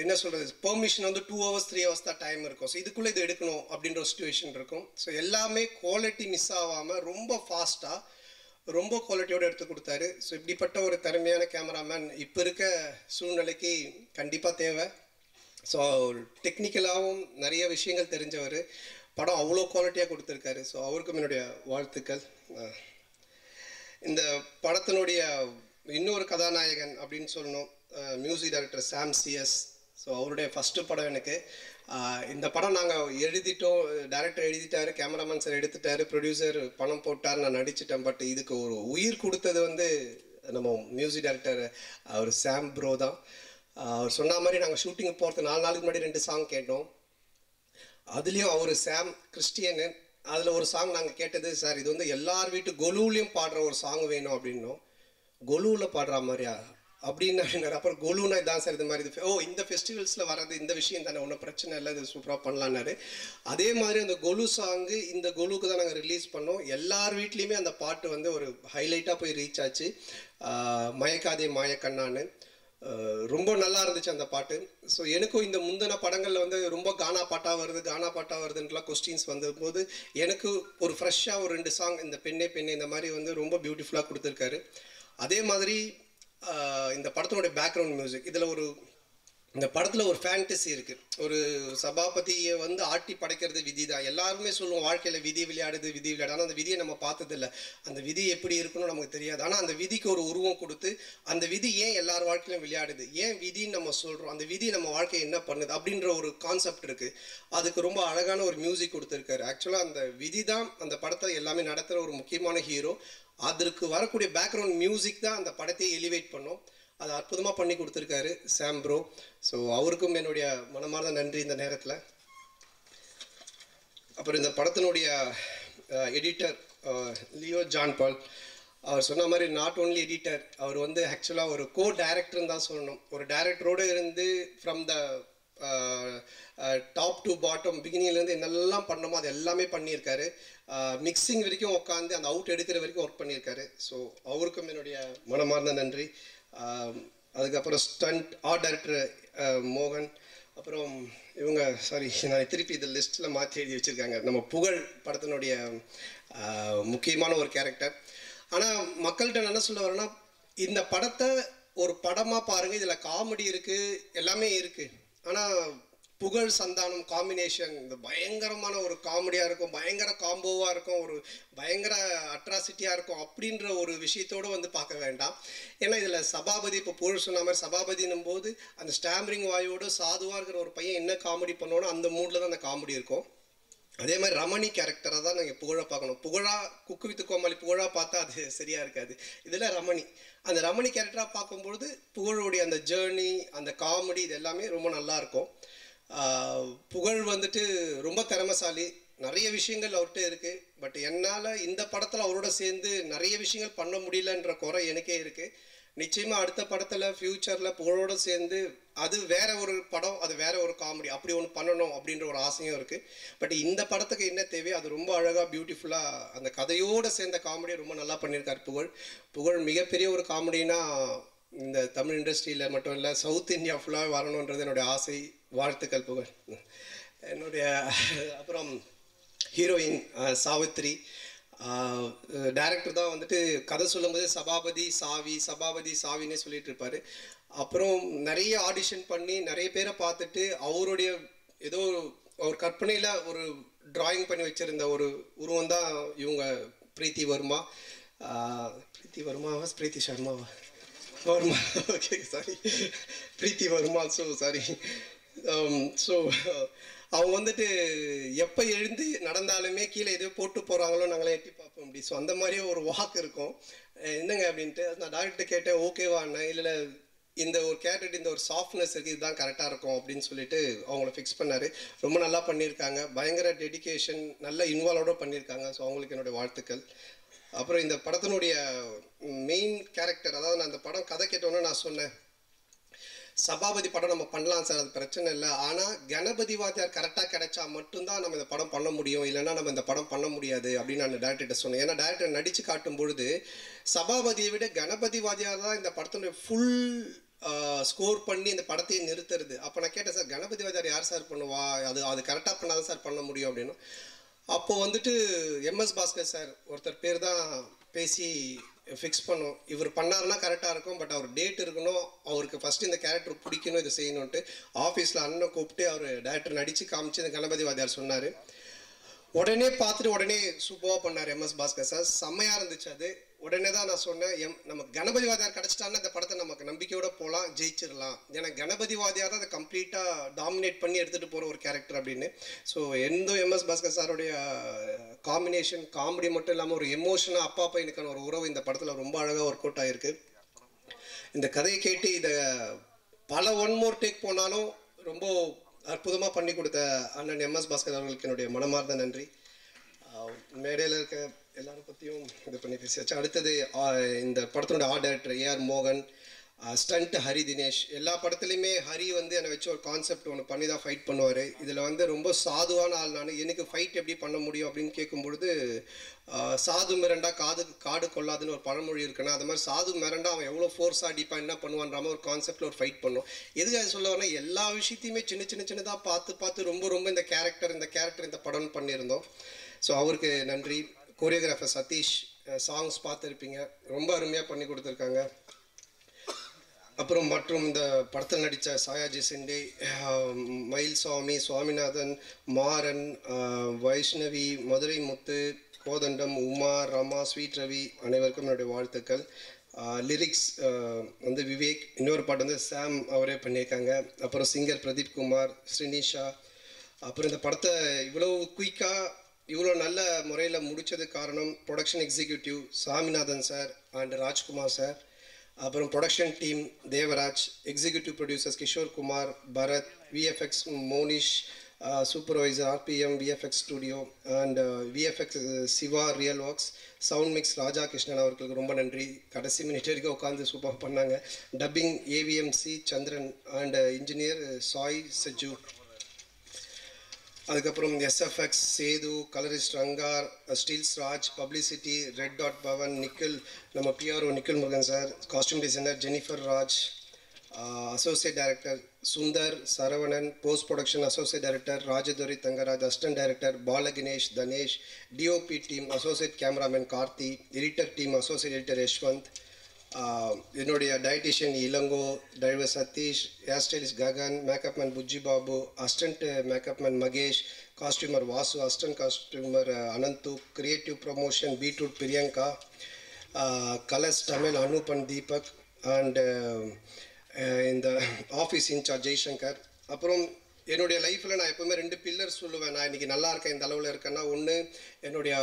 என்ன சொல்கிறது, பெர்மிஷன் வந்து டூ ஹவர்ஸ் த்ரீ ஹவர்ஸ் தான் டைம் இருக்கும். ஸோ இதுக்குள்ளே இது எடுக்கணும் அப்படின்ற ஒரு சுச்சுவேஷன் இருக்கும். ஸோ எல்லாமே குவாலிட்டி மிஸ் ஆகாமல் ரொம்ப ஃபாஸ்ட்டாக ரொம்ப குவாலிட்டியோடு எடுத்து கொடுத்தாரு. ஸோ இப்படிப்பட்ட ஒரு திறமையான கேமராமேன் இப்போ இருக்க சூழ்நிலைக்கு கண்டிப்பாக தேவை. ஸோ டெக்னிக்கலாகவும் நிறைய விஷயங்கள் தெரிஞ்சவர். படம் அவ்வளோ குவாலிட்டியாக கொடுத்துருக்காரு. ஸோ அவருக்கும் என்னுடைய வாழ்த்துக்கள். இந்த படத்தினுடைய இன்னொரு கதாநாயகன் அப்படின்னு சொல்லணும், மியூசிக் டைரக்டர் சாம் சிஎஸ். ஸோ அவருடைய ஃபஸ்ட்டு படம் எனக்கு. இந்த படம் நாங்கள் எழுதிட்டோம், டைரக்டர் எழுதிட்டார், கேமராமேன் சார் எடுத்துட்டார், ப்ரொடியூசர் பணம் போட்டார், நான் நடிச்சிட்டேன். பட் இதுக்கு ஒரு உயிர் கொடுத்தது வந்து நம்ம மியூசிக் டைரக்டர் அவர் சாம் ப்ரோ தான். அவர் சொன்ன மாதிரி நாங்கள் ஷூட்டிங் போகிறது நாலு நாளுக்கு முன்னாடி ரெண்டு சாங் கேட்டோம். அதுலேயும் அவர் சாம் கிறிஸ்டியனு. அதில் ஒரு சாங் நாங்கள் கேட்டது, சார் இது வந்து எல்லார் வீட்டு கொலுவிலையும் பாடுற ஒரு சாங் வேணும் அப்படின்னோம். கொலுவில் பாடுற மாதிரியா அப்படின்னு நான், அப்புறம் கொலுனா இதான் சார் இது மாதிரி, ஓ இந்த ஃபெஸ்டிவல்ஸில் வர்றது இந்த விஷயம் தானே, ஒன்றும் பிரச்சனை இல்லை, இது சூப்பராக பண்ணலான்னாரு. அதே மாதிரி அந்த கொலு சாங்கு இந்த கொலுக்கு தான் நாங்கள் ரிலீஸ் பண்ணோம். எல்லார் வீட்லேயுமே அந்த பாட்டு வந்து ஒரு ஹைலைட்டாக போய் ரீச் ஆச்சு. மயக்காதே மாயக்கண்ணான்னு ரொம்ப நல்லா இருந்துச்சு அந்த பாட்டு. ஸோ எனக்கும் இந்த முந்தின படங்களில் வந்து ரொம்ப கானா பாட்டாக வருது கானா பாட்டாக வருதுன்றலாம் கொஸ்டின்ஸ் வந்தபோது எனக்கு ஒரு ஃப்ரெஷ்ஷாக ஒரு ரெண்டு சாங் இந்த பெண்ணே பெண்ணே இந்த மாதிரி வந்து ரொம்ப பியூட்டிஃபுல்லாக கொடுத்துருக்காரு. அதே மாதிரி இந்த படத்தினுடைய பேக்ரவுண்ட் மியூசிக், இதில் ஒரு இந்த படத்தில் ஒரு ஃபேண்டசி இருக்குது. ஒரு சபாபதியை வந்து ஆட்டி படைக்கிறது விதி தான். எல்லாருமே சொல்லுவோம் வாழ்க்கையில் விதி விளையாடுது விதி விளையாடு. ஆனால் அந்த விதியை நம்ம பார்த்ததில்லை. அந்த விதி எப்படி இருக்கணும்னு நமக்கு தெரியாது. ஆனால் அந்த விதிக்கு ஒரு உருவம் கொடுத்து அந்த விதி ஏன் எல்லார் வாழ்க்கையிலும் விளையாடுது, ஏன் விதின்னு நம்ம சொல்கிறோம், அந்த விதி நம்ம வாழ்க்கையை என்ன பண்ணுது அப்படின்ற ஒரு கான்செப்ட் இருக்குது. அதுக்கு ரொம்ப அழகான ஒரு மியூசிக் கொடுத்துருக்காரு. ஆக்சுவலாக அந்த விதி தான் அந்த படத்தை எல்லாமே நடத்துகிற ஒரு முக்கியமான ஹீரோ. அதற்கு வரக்கூடிய பேக்ரவுண்ட் மியூசிக் தான் அந்த படத்தை எலிவேட் பண்ணோம். அது அற்புதமாக பண்ணி கொடுத்துருக்காரு சாம் ப்ரோ. ஸோ அவருக்கும் என்னுடைய மனமார்ந்த நன்றி இந்த நேரத்தில். அப்புறம் இந்த படத்தினுடைய எடிட்டர் லியோ ஜான் பால், அவர் சொன்ன மாதிரி நாட் ஓன்லி எடிட்டர், அவர் வந்து ஆக்சுவலாக ஒரு கோ டைரக்டர்னு தான் சொல்லணும். ஒரு டைரக்டரோடு இருந்து from the top to bottom பிகினிங்லேருந்து என்னெல்லாம் பண்ணணுமோ அது எல்லாமே பண்ணியிருக்காரு. மிக்சிங் வரைக்கும் உட்காந்து அந்த அவுட் எடுக்கிற வரைக்கும் ஒர்க் பண்ணியிருக்காரு. ஸோ அவருக்கும் என்னுடைய மனமார்ந்த நன்றி. அதுக்கப்புறம் ஸ்டண்ட் ஆர்ட் டைரக்டர் மோகன், அப்புறம் இவங்க சாரி நான் திருப்பி இந்த லிஸ்ட்டில் மாற்றி எழுதி வச்சுருக்காங்க, நம்ம புகழ் படத்தினுடைய முக்கியமான ஒரு கேரக்டர் ஆனால் மக்கள்கிட்ட என்ன சொல்ல வரேன்னா, இந்த படத்தை ஒரு படமாக பாருங்கள், இதில் காமெடி இருக்குது, எல்லாமே இருக்குது. ஆனால் புகழ் சந்தானம் காம்பினேஷன் இந்த பயங்கரமான ஒரு காமெடியாக இருக்கும், பயங்கர காம்போவாக இருக்கும், ஒரு பயங்கர அட்ராசிட்டியாக இருக்கும் அப்படின்ற ஒரு விஷயத்தோடு வந்து பார்க்க வேண்டாம். ஏன்னா இதில் சபாபதி இப்போ புகழ் சொன்ன மாதிரி சபாபதினும் போது அந்த ஸ்டாம்பரிங் வாயோடு சாதுவாக இருக்கிற ஒரு பையன் என்ன காமெடி பண்ணணும் அந்த மூடில் தான் அந்த காமெடி இருக்கும். அதே மாதிரி ரமணி கேரக்டரை தான் நாங்கள் புகழாக பார்க்கணும். புகழாக குக்கு வித்து கோமாளி புகழாக பார்த்தா அது சரியாக இருக்காது. இதில் ரமணி அந்த ரமணி கேரக்டராக பார்க்கும்பொழுது புகழோடைய அந்த ஜேர்னி, அந்த காமெடி, இது எல்லாமே ரொம்ப நல்லாயிருக்கும். புகழ் வந்துட்டு ரொம்ப திறமைசாலி, நிறைய விஷயங்கள் அவர்கிட்ட இருக்குது. பட் என்னால் இந்த படத்தில் அவரோட சேர்ந்து நிறைய விஷயங்கள் பண்ண முடியலன்ற குறை எனக்கே இருக்குது. நிச்சயமாக அடுத்த படத்தில் ஃப்யூச்சரில் புகழோடு சேர்ந்து அது வேறு ஒரு படம், அது வேறு ஒரு காமெடி, அப்படி ஒன்று பண்ணணும் அப்படின்ற ஒரு ஆசையும் இருக்குது. பட் இந்த படத்துக்கு என்ன தேவையோ அது ரொம்ப அழகாக பியூட்டிஃபுல்லாக அந்த கதையோடு சேர்ந்த காமெடியை ரொம்ப நல்லா பண்ணியிருக்கார் புகழ். புகழ் மிகப்பெரிய ஒரு காமெடினா இந்த தமிழ் இண்டஸ்ட்ரியில் மட்டும் இல்லை, சவுத் இந்தியா ஃபுல்லாக வரணுன்றது என்னுடைய ஆசை. வாழ்த்துக்கள் புகழ். என்னுடைய அப்புறம் ஹீரோயின் சாவித்ரி டைரக்டர் தான் வந்துட்டு கதை சொல்லும்போது சபாபதி சாவி சபாபதி சாவின்னே சொல்லிட்டு இருப்பார். அப்புறம் நிறைய ஆடிஷன் பண்ணி நிறைய பேரை பார்த்துட்டு அவருடைய ஏதோ ஒரு கற்பனையில் ஒரு டிராயிங் பண்ணி வச்சுருந்த ஒரு உருவம் தான் இவங்க பிரீத்தி வர்மா. பிரீத்தி வர்மாவா பிரீத்தி சர்மாவா Varma, okay sorry, Preethi Varma. So sorry, so அவங்க வந்துட்டு எப்போ எழுந்து நடந்தாலுமே கீழே எதோ போட்டு போகிறாங்களோ நாங்களே எட்டி பார்ப்போம் அப்படி. ஸோ அந்த மாதிரியே ஒரு வாக் இருக்கும். என்னங்க அப்படின்ட்டு நான் டாக்டர்கிட்ட கேட்டேன், ஓகேவா அண்ணன், இல்லை இந்த ஒரு கேரக்டர் இந்த ஒரு சாஃப்ட்னஸ் இருக்குது, இதுதான் கரெக்டாக இருக்கும் அப்படின்னு சொல்லிட்டு அவங்கள ஃபிக்ஸ் பண்ணார். ரொம்ப நல்லா பண்ணியிருக்காங்க, பயங்கர டெடிக்கேஷன், நல்ல இன்வால்வோட பண்ணியிருக்காங்க. ஸோ அவங்களுக்கு என்னுடைய வாழ்த்துக்கள். அப்புறம் இந்த படத்தினுடைய மெயின் கேரக்டர், அதாவது நான் அந்த படம் கதை கேட்டோன்னு நான் சொன்னேன், சபாபதி படம் நம்ம பண்ணலாம் சார், அது பிரச்சனை இல்லை, ஆனால் கணபதி வாத்தியார் கரெக்டாக கிடைச்சா மட்டும்தான் நம்ம இந்த படம் பண்ண முடியும், இல்லைனா நம்ம இந்த படம் பண்ண முடியாது அப்படின்னு நான் டேரக்டர்கிட்ட சொன்னேன். ஏன்னா டேரக்டர் நடித்து காட்டும் பொழுது சபாபதியை விட கணபதி வாத்தியார் தான் இந்த படத்தினுடைய ஃபுல் ஸ்கோர் பண்ணி இந்த படத்தையே நிறுத்துறது. அப்போ நான் கேட்டேன், சார் கணபதி வாத்தியார் யார் சார் பண்ணுவா, அது அது கரெக்டாக பண்ணாதான் சார் பண்ண முடியும் அப்படின்னு. அப்போது வந்துட்டு எம் எஸ் பாஸ்கர் சார் ஒருத்தர் பேர் தான் பேசி ஃபிக்ஸ் பண்ணும், இவர் பண்ணார்னா கரெக்டாக இருக்கும், பட் அவர் டேட் இருக்கணும், அவருக்கு ஃபஸ்ட்டு இந்த கேரக்டர் பிடிக்கணும், இதை செய்யணுன்ட்டு ஆஃபீஸில் அண்ணனை கூப்பிட்டு அவர் டேரக்டர் நடித்து காமிச்சு இந்த கணபதி வாத்தியார் சொன்னார். உடனே பார்த்துட்டு உடனே சூப்பராக பண்ணார் எம் எஸ் பாஸ்கர் சார், செம்மையாக இருந்துச்சு. அது உடனே தான் நான் சொன்னேன், எம் நமக்கு கணபதி வாத்தியார் கிடச்சிட்டான்னா இந்த படத்தை நமக்கு நம்பிக்கையோடு போகலாம், ஜெயிச்சிடலாம். ஏன்னா கணபதி வாத்தியார் தான் அதை கம்ப்ளீட்டாக டாமினேட் பண்ணி எடுத்துகிட்டு போகிற ஒரு கேரக்டர் அப்படின்னு. ஸோ எந்த எம் எஸ் பாஸ்கர் சாருடைய காம்பினேஷன் காமெடி மட்டும் இல்லாமல் ஒரு எமோஷனாக அப்பா பையனுக்கான ஒரு உறவு இந்த படத்தில் ரொம்ப அழகாக ஒர்க் அவுட் ஆகிருக்கு. இந்த கதையை கேட்டு இதை பல ஒன் மோர் டேக் போனாலும் ரொம்ப அற்புதமாக பண்ணி கொடுத்த அண்ணன் எம் எஸ் பாஸ்கர் அவர்களுக்கு என்னுடைய மனமார்ந்த நன்றி. மேடையில் இருக்க எல்லாரும் பற்றியும் இது பண்ணி பேசியாச்சு. அடுத்தது இந்த படத்தினுடைய ஆர்ட் டைரக்டர் ஏஆர் மோகன், ஸ்டண்ட் ஹரி தினேஷ். எல்லா படத்துலையுமே ஹரி வந்து என்னை வச்சு ஒரு கான்செப்ட் ஒன்று பண்ணி தான் ஃபைட் பண்ணுவார். இதில் வந்து ரொம்ப சாதுவான ஆள் நான், எனக்கு ஃபைட் எப்படி பண்ண முடியும் அப்படின்னு கேட்கும்பொழுது சாது மிரண்டா காது காடு கொள்ளாதுன்னு ஒரு பழமொழி இருக்குன்னா அது மாதிரி சாது மிரண்டா அவன் எவ்வளோ ஃபோர்ஸாக அடிப்பான், என்ன பண்ணுவான்ற ஒரு கான்செப்டில் ஒரு ஃபைட் பண்ணும். எதுக்காக சொல்ல வரேன்னா, எல்லா விஷயத்தையுமே சின்ன சின்ன சின்னதாக பார்த்து பார்த்து ரொம்ப ரொம்ப இந்த கேரக்டர் இந்த கேரக்டர் இந்த படம்னு பண்ணியிருந்தோம். ஸோ அவருக்கு நன்றி. கோரியோகிராஃபர் சதீஷ், சாங்ஸ் பார்த்துருப்பீங்க, ரொம்ப அருமையாக பண்ணி கொடுத்துருக்காங்க. அப்புறம் மற்றும் இந்த படத்தில் நடித்த சாயாஜி சிண்டே, மயில்சாமி, சுவாமிநாதன், மாரன், வைஷ்ணவி, மதுரை முத்து, கோதண்டம், உமா, ரமா, ஸ்வீட் ரவி, அனைவருக்கும் என்னுடைய வாழ்த்துக்கள். லிரிக்ஸ் வந்து விவேக், இன்னொரு பாட்டு வந்து சாம் அவரே பண்ணியிருக்காங்க. அப்புறம் சிங்கர் பிரதீப் குமார், ஸ்ரினிஷா. அப்புறம் இந்த படத்தை இவ்வளோ குயிக்காக இவ்வளோ நல்ல முறையில் முடித்தது காரணம் production executive Saminathan sir and Rajkumar sir, அப்புறம் production team Devaraj, executive producers Kishore Kumar, Bharath, V F X Monish, supervisor R P M V F X studio and V F X Siva real works, sound mix Rajakrishnan அவர்களுக்கு ரொம்ப நன்றி, கடைசி மினிட் வரைக்கும் உட்காந்து சூப்பராக பண்ணாங்க. Dubbing A V M C Chandran and engineer Sai Saju. அதுக்கப்புறம் S F X Sethu, colourist Rangar, stills Raj, publicity red dot Pavan, Nikhil, நம்ம P R O Nikhil Murugan sir, costume designer Jennifer Raj, Associate Director Sundar Saravanan, Post Production Associate Director Rajadori Tangaraj, Assistant Director Balaganesh Danesh, D O P Team Associate Cameraman Karthi, Editor Team Associate Editor Yeshwant, என்னுடைய Dietitian Ilango, Driver Satish, Hairstylist Gagan, Makeup Man Bujji Babu, Assistant Makeup Man Magesh, Costumer Vasu, Assistant Costumer Anantu, Creative Promotion Beetroot Priyanka, Colors Tamil Anupan Deepak, and in the office in charge Jaishankar. அப்புறம் என்னுடைய லைஃப்பில் நான் எப்போவுமே ரெண்டு pillars சொல்லுவேன். நான் இன்றைக்கி நல்லா இருக்கேன், இந்த அளவில் இருக்கேன்னா, ஒன்று என்னுடைய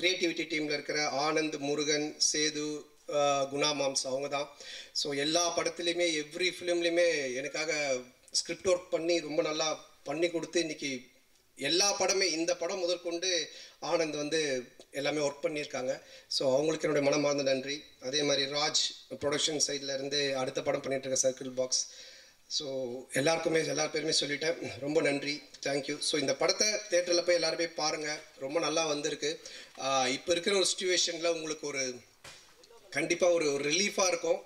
க்ரியேட்டிவிட்டி டீமில் இருக்கிற ஆனந்த், முருகன், சேது, குணா மாம்ஸ் அவங்க தான். ஸோ எல்லா படத்துலேயுமே எவ்ரி ஃபிலிம்லேயுமே எனக்காக ஸ்கிரிப்ட் ஒர்க் பண்ணி ரொம்ப நல்லா பண்ணி கொடுத்து இன்றைக்கி எல்லா படமே இந்த படம் முதற்கொண்டு ஆனந்த் வந்து எல்லாமே ஒர்க் பண்ணியிருக்காங்க. ஸோ அவங்களுக்கு என்னுடைய மனமார்ந்த நன்றி. அதே மாதிரி ராஜ் ப்ரொடக்ஷன் சைடில் இருந்து அடுத்த படம் பண்ணிகிட்ருக்க சர்க்கிள் பாக்ஸ். ஸோ எல்லாருக்குமே எல்லா பேருமே சொல்லிட்டேன், ரொம்ப நன்றி, தேங்க்யூ. ஸோ இந்த படத்தை தேட்டரில் போய் எல்லாருமே பாருங்கள், ரொம்ப நல்லா வந்திருக்கு. இப்போ இருக்கிற ஒரு சுச்சுவேஷனில் உங்களுக்கு ஒரு கண்டிப்பாக ஒரு ஒரு ரிலீஃபாக இருக்கும்,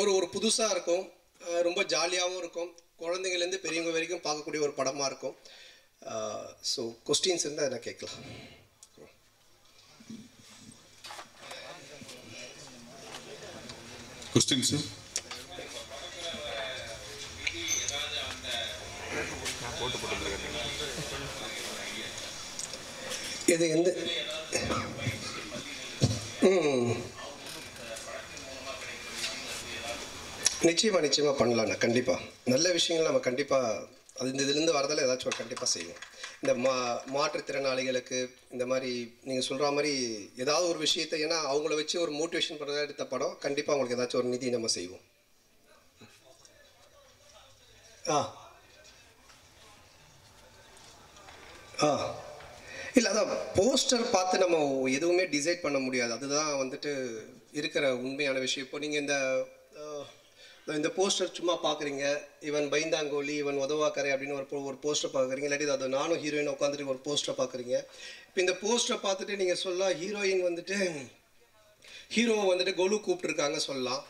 ஒரு ஒரு புதுசாக இருக்கும், ரொம்ப ஜாலியாகவும் இருக்கும், குழந்தைங்கள்லேருந்து பெரியவங்க வரைக்கும் பார்க்கக்கூடிய ஒரு படமாக இருக்கும். ஸோ கொஸ்டின்ஸ் இருந்தால் அதை நான் கேட்கலாம். கொஸ்டின்ஸு இது எந்த நிச்சயமாக நிச்சயமாக பண்ணலாம்ண்ணா. கண்டிப்பாக நல்ல விஷயங்கள் நம்ம கண்டிப்பாக அது இந்த இதுலேருந்து வரதால் ஏதாச்சும் கண்டிப்பாக செய்வோம். இந்த மா மாற்றுத்திறனாளிகளுக்கு இந்த மாதிரி நீங்கள் சொல்கிற மாதிரி ஏதாவது ஒரு விஷயத்தை, ஏன்னா அவங்கள வச்சு ஒரு மோட்டிவேஷன் பண்ணுறதா எடுத்த படம், கண்டிப்பாக அவங்களுக்கு ஏதாச்சும் ஒரு நிதி நம்ம செய்வோம். ஆ ஆ இல்லை, அதான் போஸ்டர் பார்த்து நம்ம எதுவுமே டிசைட் பண்ண முடியாது, அதுதான் வந்துட்டு இருக்கிற உண்மையான விஷயம். இப்போ நீங்கள் இந்த இந்த போஸ்டர் சும்மா பார்க்குறீங்க, இவன் பைந்தாங்கோலி இவன் உதவாக்கரை அப்படின்னு ஒரு ஒரு போஸ்டர் பார்க்குறீங்க, இல்லாட்டி அது நானும் ஹீரோயின் உட்காந்துட்டு ஒரு போஸ்டரை பார்க்குறீங்க. இப்போ இந்த போஸ்டரை பார்த்துட்டு நீங்கள் சொல்லலாம் ஹீரோயின் வந்துட்டு ஹீரோவை வந்துட்டு கோலு கூப்பிட்ருக்காங்க சொல்லலாம்,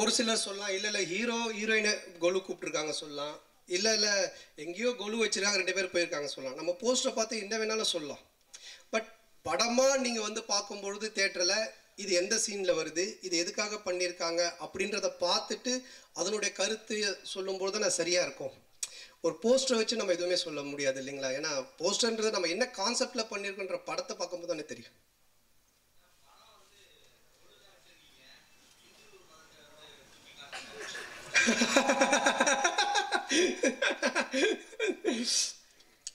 ஒரு சிலர் சொல்லலாம் இல்லை இல்லை ஹீரோ ஹீரோயினை கோலு கூப்பிட்ருக்காங்க சொல்லலாம், இல்லை இல்லை எங்கேயோ கொலு வச்சுருக்காங்க ரெண்டு பேர் போயிருக்காங்க சொல்லலாம். நம்ம போஸ்டரை பார்த்து என்ன வேணாலும் சொல்லலாம். பட் படமாக நீங்கள் வந்து பார்க்கும்பொழுது தேட்டரில் இது எந்த சீனில் வருது, இது எதுக்காக பண்ணியிருக்காங்க அப்படின்றத பார்த்துட்டு அதனுடைய கருத்தை சொல்லும்போது தான் நான் சரியாக இருக்கும். ஒரு போஸ்டரை வச்சு நம்ம எதுவுமே சொல்ல முடியாது இல்லைங்களா, ஏன்னா போஸ்டர்ன்றது நம்ம என்ன கான்செப்டில் பண்ணியிருக்கோன்ற படத்தை பார்க்கும்போது தானே தெரியும்.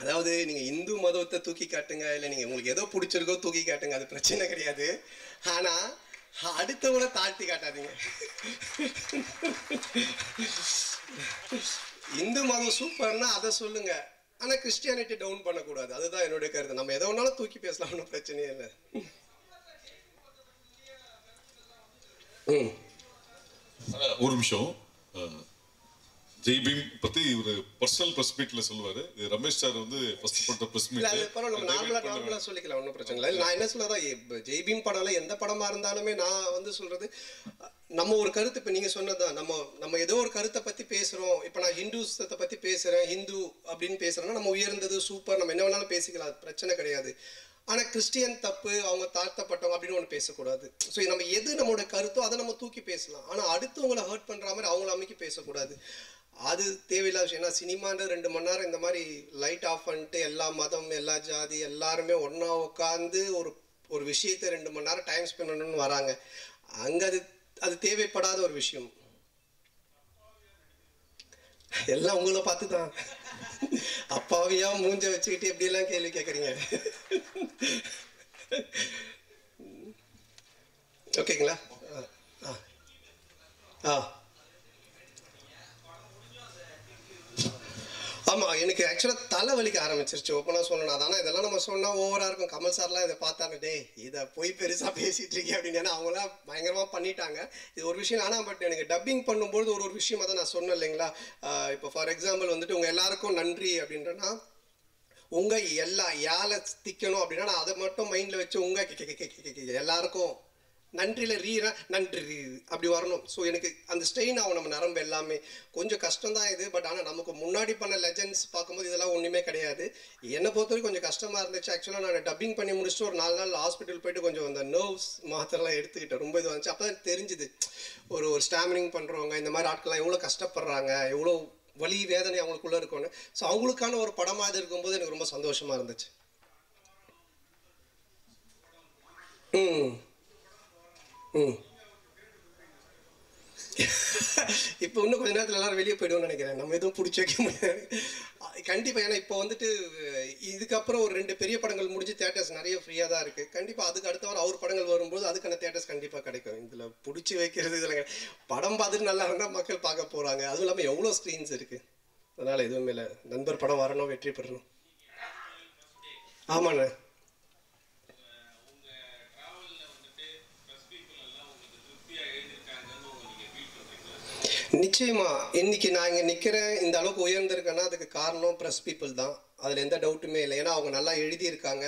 அதாவது நீங்கள் இந்து மதத்தை தூக்கி காட்டுங்க, இல்லை நீங்கள் உங்களுக்கு ஏதோ பிடிச்சிருக்கோ தூக்கி காட்டுங்க, அது பிரச்சனை கிடையாது. ஆனால் அடுத்தவனை தாழ்த்தி காட்டாதீங்க. இந்து மதம் சூப்பர்னா அதை சொல்லுங்க, ஆனால் கிறிஸ்டியானிட்டி டவுன் பண்ணக்கூடாது, அதுதான் என்னுடைய கருத்து. நம்ம எதை ஒன்றாலும் தூக்கி பேசலாம், ஒன்றும் பிரச்சனையே இல்லை. ம் ஒரு நிமிஷம், ஜெய்பீம் பற்றி ஒரு பர்சனல் ப்ரெஸ் மீட்டில் சொல்லுவார். இது ரமேஷ் சார் வந்து ஃபர்ஸ்ட் பண்ணுற ப்ரெஸ் மீட். அது பரவாயில்ல, நார்மலாக நார்மலாக சொல்லிக்கலாம், ஒன்றும் பிரச்சனை இல்லை. நான் என்ன சொல்கிறதா, ஜெய்பீம் படம்லாம் எந்த படமாக இருந்தாலுமே நான் வந்து சொல்கிறது நம்ம ஒரு கருத்து. இப்போ நீங்கள் சொன்னதான் நம்ம நம்ம ஏதோ ஒரு கருத்தை பற்றி பேசுகிறோம். இப்போ நான் ஹிந்துஸத்தை பற்றி பேசுகிறேன், ஹிந்து அப்படின்னு பேசுகிறேன்னா நம்ம உயர்ந்தது சூப்பர், நம்ம என்ன வேணாலும் பேசிக்கலாம், அது பிரச்சனை கிடையாது. ஆனால் கிறிஸ்டியன் தப்பு, அவங்க தாழ்த்தப்பட்டவங்க அப்படின்னு ஒன்று பேசக்கூடாது. ஸோ நம்ம எது நம்மளோட கருத்தோ அதை நம்ம தூக்கி பேசலாம், ஆனால் அடுத்தவங்களை ஹர்ட் பண்ணுற மாதிரி அவங்கள அமைக்கி பேசக்கூடாது, அது தேவையில்லாத விஷயம். ஏன்னா சினிமான்றது ரெண்டு மணி நேரம் இந்த மாதிரி லைட் ஆஃப் பண்ணிட்டு எல்லா மதம் எல்லா ஜாதி எல்லாருமே ஒன்றா உட்காந்து ஒரு ஒரு விஷயத்தை ரெண்டு மணி நேரம் டைம் ஸ்பெண்ட் பண்ணணும்னு வராங்க, அங்கே அது அது தேவைப்படாத ஒரு விஷயம். எல்லாம் உங்களை பார்த்து தான் அப்பாவியா மூஞ்ச வச்சுக்கிட்டு எப்படியெல்லாம் கேள்வி கேட்குறீங்க. ஓகேங்களா? ஆ ஆ ஆமாம், எனக்கு ஆக்சுவலாக தலை வலிக்க ஆரம்பிச்சிருச்சு ஓப்பனாக சொல்லணும். அதானா இதெல்லாம் நம்ம சொன்னால் ஓவராக இருக்கும். கமல் சார்லாம் இதை பார்த்தாங்க, டே இதை போய் பெருசாக பேசிகிட்டு இருக்கேன் அப்படின்னு. ஏன்னா அவங்களாம் பயங்கரமாக பண்ணிட்டாங்க, இது ஒரு விஷயம். ஆனால் பட் எனக்கு டப்பிங் பண்ணும்போது ஒரு ஒரு விஷயமாக தான் நான் சொன்னேன் இல்லைங்களா. இப்போ ஃபார் எக்ஸாம்பிள் வந்துட்டு உங்கள் எல்லாேருக்கும் நன்றி அப்படின்றனா, உங்கள் எல்லா யாரை திக்கணும் அப்படின்னா நான் அதை மட்டும் மைண்டில் வச்சு உங்கள் எல்லாேருக்கும் நன்றில ரீரா நன்றி அப்படி வரணும். ஸோ எனக்கு அந்த ஸ்ட்ரெயின் ஆகும் நம்ம நரம்பு எல்லாமே. கொஞ்சம் கஷ்டம்தான் இது. பட் ஆனால் நமக்கு முன்னாடி பண்ண லெஜெண்ட்ஸ் பார்க்கும்போது இதெல்லாம் ஒன்றுமே கிடையாது. என்னை பொறுத்த வரைக்கும் கொஞ்சம் கஷ்டமாக இருந்துச்சு. ஆக்சுவலாக நான் டப்பிங் பண்ணி முடிச்சுட்டு ஒரு நாலு நாள் ஹாஸ்பிட்டல் போயிட்டு கொஞ்சம் அந்த நர்வ்ஸ் மாத்திரலாம் எடுத்துக்கிட்டேன். ரொம்ப இதுவாக இருந்துச்சு. அப்போ தான் தெரிஞ்சுது ஒரு ஒரு ஸ்டாமினிங் பண்ணுறவங்க இந்த மாதிரி ஆட்கள்லாம் எவ்வளோ கஷ்டப்படுறாங்க, எவ்வளோ வலி வேதனை அவங்களுக்குள்ளே இருக்கும்னு. ஸோ அவங்களுக்கான ஒரு படமாக இது இருக்கும்போது எனக்கு ரொம்ப சந்தோஷமாக இருந்துச்சு. ம் ம் இப்போ இன்னும் கொஞ்ச நேரத்தில் எல்லாரும் வெளியே போய்டுவோம்னு நினைக்கிறேன். நம்ம எதுவும் பிடிச்சி வைக்க முடியாது கண்டிப்பாக. ஏன்னா இப்போ வந்துட்டு இதுக்கப்புறம் ஒரு ரெண்டு பெரிய படங்கள் முடிஞ்சு தேட்டர்ஸ் நிறைய ஃப்ரீயாக தான் இருக்குது. கண்டிப்பாக அதுக்கு அடுத்த வாரம் அவர் படங்கள் வரும்போது அதுக்கான தேட்டர்ஸ் கண்டிப்பாக கிடைக்கும். இதில் பிடிச்சி வைக்கிறது இதில் படம் பார்த்துட்டு நல்லா இருந்தால் மக்கள் பார்க்க போகிறாங்க. அதுவும் இல்லாமல் எவ்வளோ ஸ்க்ரீன்ஸ் இருக்குது. அதனால் எதுவுமே இல்லை. நண்பர் படம் வரணும், வெற்றி பெறணும். ஆமாண்ணே. நிச்சயமா இன்னைக்கு நான் இங்கே நிற்கிறேன், இந்த அளவுக்கு உயர்ந்திருக்கேன்னா அதுக்கு காரணம் ப்ரெஸ் பீப்புள் தான். அதில் எந்த டவுட்டுமே இல்லை. ஏன்னா அவங்க நல்லா எழுதியிருக்காங்க.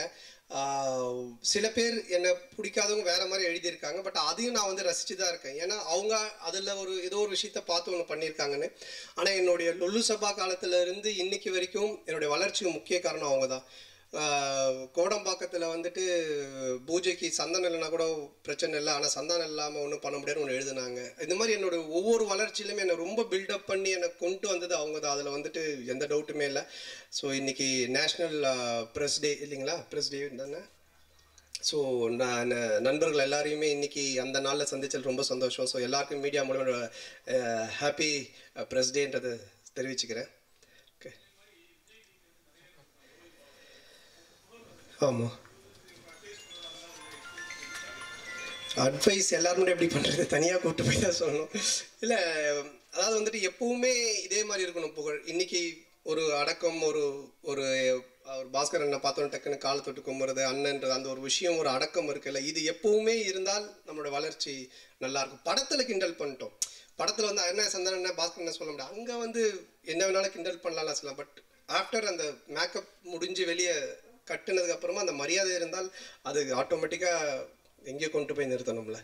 சில பேர் என்னை பிடிக்காதவங்க வேறு மாதிரி எழுதியிருக்காங்க. பட் அதையும் நான் வந்து ரசித்து தான் இருக்கேன். ஏன்னா அவங்க அதில் ஒரு ஏதோ ஒரு விஷயத்த பார்த்து ஒன்று பண்ணியிருக்காங்கன்னு. ஆனால் என்னுடைய லொல்லு சபா காலத்திலேருந்து இன்றைக்கி வரைக்கும் என்னுடைய வளர்ச்சிக்கு முக்கிய காரணம் அவங்க தான். கோடம்பாக்கத்தில் வந்துட்டு பூஜைக்கு சந்தனம் இல்லைனா கூட பிரச்சனை இல்லை, ஆனால் சந்தானம் இல்லாமல் ஒன்றும் பண்ண முடியாதுன்னு ஒன்று எழுதினாங்க. இந்த மாதிரி என்னோட ஒவ்வொரு வளர்ச்சியிலுமே என்னை ரொம்ப பில்டப் பண்ணி என்னை கொண்டு வந்தது அவங்க தான். அதில் வந்துட்டு எந்த டவுட்டுமே இல்லை. ஸோ இன்றைக்கி நேஷ்னல் ப்ரெஸ் டே இல்லைங்களா? ப்ரெஸ் டே தானே. ஸோ நான் நண்பர்கள் எல்லாரையுமே இன்றைக்கி அந்த நாளில் சந்திச்சது ரொம்ப சந்தோஷம். ஸோ எல்லாருக்கும் மீடியா மூலமாக ஹாப்பி ப்ரெஸ் டேன்றதை தெரிவிச்சுக்கிறேன். ஆமாம், அட்வைஸ் எல்லாருமே எப்படி பண்ணுறது தனியாக கூப்பிட்டு போய் தான் சொல்லணும். இல்லை அதாவது வந்துட்டு எப்பவுமே இதே மாதிரி இருக்கணும் புகழ். இன்றைக்கி ஒரு அடக்கம், ஒரு ஒரு பாஸ்கர் அண்ணனை பார்த்தோன்னு டக்குன்னு காலை தொட்டு கும்புறது, அண்ணன்றது அந்த ஒரு விஷயம், ஒரு அடக்கம் இருக்குல்ல, இது எப்பவுமே இருந்தால் நம்மளோட வளர்ச்சி நல்லாயிருக்கும். படத்தில் கிண்டல் பண்ணிட்டோம். படத்தில் வந்து அண்ணன் சந்தானம் அண்ணன் பாஸ்கர் அண்ணன் சொல்ல முடியாது. அங்கே வந்து என்ன வேணாலும் கிண்டல் பண்ணலாம்லாம் சொல்லலாம். பட் ஆஃப்டர் அந்த மேக்கப் முடிஞ்சு வெளியே கட்டினதுக்கு அப்புறமா அந்த மரியாதை இருந்தால் அது ஆட்டோமேட்டிக்காக எங்கேயோ கொண்டு போய் நிறுத்தணும்ல.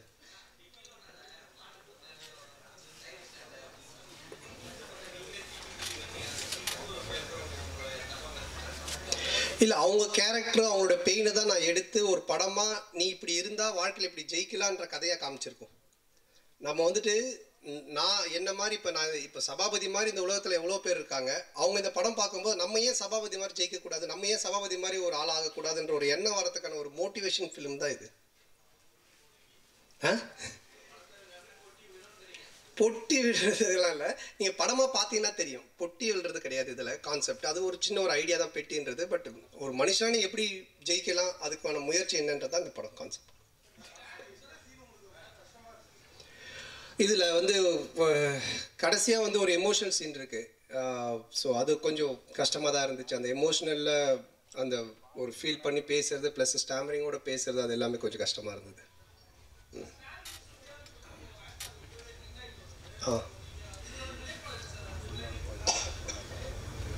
இல்லை அவங்க கேரக்டர் அவங்களோட பெயினை தான் நான் எடுத்து ஒரு படமாக நீ இப்படி இருந்தால் வாழ்க்கையில் இப்படி ஜெயிக்கலான்ற கதையாக காமிச்சிருக்கோம். நம்ம வந்துட்டு நான் என்ன மாதிரி இப்போ நான் இப்போ சபாபதி மாதிரி இந்த உலகத்தில் எவ்வளோ பேர் இருக்காங்க. அவங்க இந்த படம் பார்க்கும்போது நம்ம ஏன் சபாபதி மாதிரி ஜெயிக்கக்கூடாது, நம்ம ஏன் சபாபதி மாதிரி ஒரு ஆள் ஆகக்கூடாதுன்ற ஒரு எண்ணம் வரத்துக்கான ஒரு மோட்டிவேஷன் ஃபிலிம் தான் இது. ஆ பொட்டி விழுறது இதெல்லாம் இல்லை. நீங்கள் படமாக பார்த்தீங்கன்னா தெரியும் பொட்டி விழுறது கிடையாது. இதில் கான்செப்ட் அது ஒரு சின்ன ஒரு ஐடியா தான் பெட்டின்றது. பட் ஒரு மனுஷனை எப்படி ஜெயிக்கலாம் அதுக்கான முயற்சி என்னன்றது தான் இந்த படம் கான்செப்ட். இதில் வந்து கடைசியாக வந்து ஒரு எமோஷனல் சீன் இருக்குது. ஸோ அது கொஞ்சம் கஷ்டமாக தான் இருந்துச்சு. அந்த எமோஷ்னலில் அந்த ஒரு ஃபீல் பண்ணி பேசுகிறது ப்ளஸ் ஸ்டாமரிங்கோட பேசுகிறது அது எல்லாமே கொஞ்சம் கஷ்டமாக இருந்தது. ஆ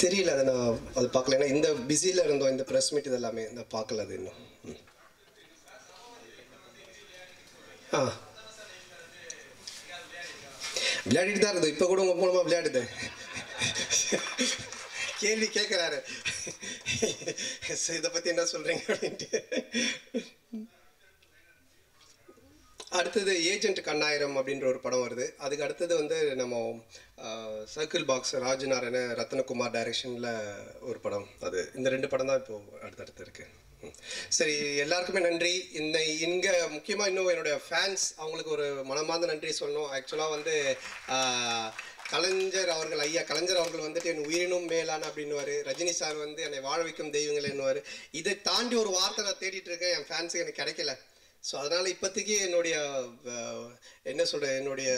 தெரியல, அதை நான் அது பார்க்கல. ஏன்னா இந்த பிஸியில் இருந்தோம். இந்த ப்ரெஸ் மீட் இதெல்லாமே நான் பார்க்கல அது இன்னும். ஆ விளையாடிட்டு தான் இருந்தது. இப்போ கூட உங்கள் மூலமாக விளையாடுது கேள்வி கேட்குறாரு இதை பற்றி என்ன சொல்கிறீங்க அப்படின்ட்டு. அடுத்தது ஏஜென்ட் கண்ணாயிரம் அப்படின்ற ஒரு படம் வருது. அதுக்கு அடுத்தது வந்து நம்ம சர்க்கிள் பாக்ஸ் ராஜநாராயண ரத்னகுமார் டைரக்ஷனில் ஒரு படம். அது இந்த ரெண்டு படம் தான் இப்போது அடுத்தடுத்து இருக்குது. சரி, எல்லாருக்குமே நன்றி. இந்த இங்கே முக்கியமாக இன்னும் என்னுடைய ஃபேன்ஸ் அவங்களுக்கு ஒரு மனமார்ந்த நன்றி சொல்லணும். ஆக்சுவலாக வந்து கலைஞர் அவர்கள், ஐயா கலைஞர் அவர்கள் வந்துட்டு என் உயிரினும் மேலான அப்படின்னுவார். ரஜினி சார் வந்து என்னை வாழ வைக்கும் தெய்வங்கள் என்னுவார். இதை தாண்டி ஒரு வார்த்தை நான் தேடிட்டு இருக்கேன். என் ஃபேன்ஸுக்கு எனக்கு கிடைக்கல. ஸோ அதனால் இப்போதைக்கு என்னுடைய என்ன சொல்கிற என்னுடைய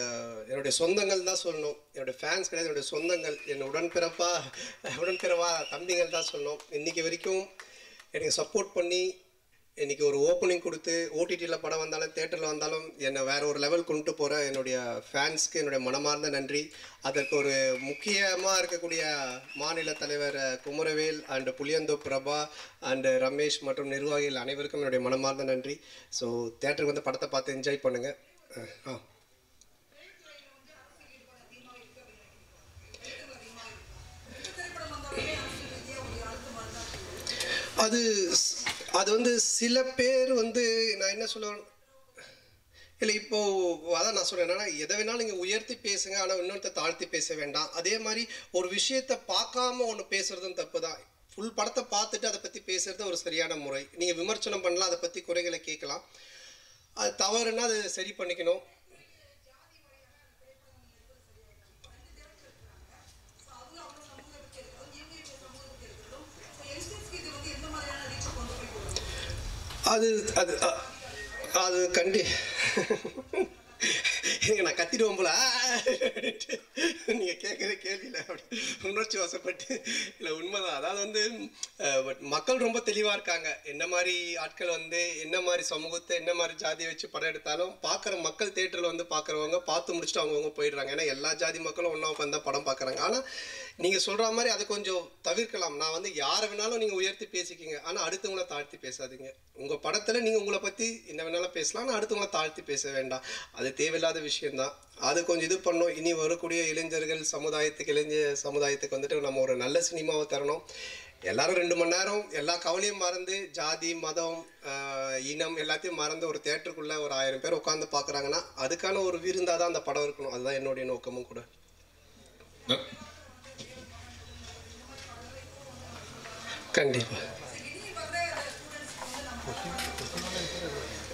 என்னுடைய சொந்தங்கள் தான் சொல்லணும். என்னுடைய ஃபேன்ஸ் கிடையாது, என்னுடைய சொந்தங்கள், என்னோட உடன்பிறப்பா உடன்பிறவா தம்பிகள் தான் சொல்லணும். இன்றைக்கி வரைக்கும் எனக்கு சப்போர்ட் பண்ணி इनकी और ओपनिंग ओटीटी पढ़ वाले थिएटर वालों वे और लेवल को फैंस मनमार्द नंरी अदर मुख्यमंत्री तलेवर कुमरवेल अंड पुलियंदो प्रभा अंड रमेश निर्वाहिकल अनेवरुक्कुम मनमार्द नंरी सो थिएटर वंदु पड़ता पार्त्तु एंजॉय पन्नुंगा हां அது அது வந்து சில பேர் வந்து நான் என்ன சொல்றேன் இல்ல இப்போ அத நான் சொல்றேன் என்னன்னா எதை வேணாலும் நீங்க உயர்த்தி பேசுங்க ஆனா இன்னொருத்த தாழ்த்தி பேச வேண்டாம் அதே மாதிரி ஒரு விஷயத்தை பார்க்காம ஒன்னு பேசுறதும் தப்புதான் ஃபுல் படத்தை பார்த்துட்டு அத பத்தி பேசுறது ஒரு சரியான முறை நீங்க விமர்சனம் பண்ணலாம் அத பத்தி குறைகளை கேட்கலாம் அது தவறுனா அது சரி பண்ணிக்கணும் அது அது அது கண்டி நான் கத்திடுவோம் போல நீங்கள் கேட்குற கேள்வியில் அப்படி உணர்ச்சி வசப்பட்டு இல்லை உண்மைதான் அதாவது வந்து பட் மக்கள் ரொம்ப தெளிவாக இருக்காங்க என்ன மாதிரி ஆட்கள் வந்து என்ன மாதிரி சமூகத்தை என்ன மாதிரி ஜாதியை வச்சு படம் எடுத்தாலும் பார்க்குற மக்கள் தேட்டரில் வந்து பார்க்குறவங்க பார்த்து முடிச்சுட்டு அவங்கவுங்க போயிடுறாங்க ஏன்னா எல்லா ஜாதி மக்களும் ஒன்றா உட்காந்து தான் படம் பார்க்குறாங்க ஆனால் நீங்கள் சொல்கிற மாதிரி அதை கொஞ்சம் தவிர்க்கலாம் நான் வந்து யாரை வேணாலும் நீங்கள் உயர்த்தி பேசிக்கிங்க ஆனால் அடுத்தவங்கள தாழ்த்தி பேசாதீங்க உங்கள் படத்தில் நீங்கள் உங்களை பற்றி என்ன வேணாலும் பேசலாம் ஆனால் அடுத்தவங்கள தாழ்த்தி பேச வேண்டாம் அது தேவையில்லாத விஷயம்தான் அது கொஞ்சம் இது பண்ணணும் இனி வரக்கூடிய இளைஞர்கள் சமுதாயத்துக்கு இளைஞ சமுதாயத்துக்கு வந்துட்டு நம்ம ஒரு நல்ல சினிமாவை தரணும் எல்லாரும் ரெண்டு மணி நேரம் எல்லா கவலையும் மறந்து ஜாதி மதம் இனம் எல்லாத்தையும் மறந்து ஒரு தியேட்டருக்குள்ளே ஒரு ஆயிரம் பேர் உட்காந்து பார்க்குறாங்கன்னா அதுக்கான ஒரு விருந்தாக தான் அந்த படம் இருக்கணும் அதுதான் என்னுடைய நோக்கமும் கூட கண்டிப்பாக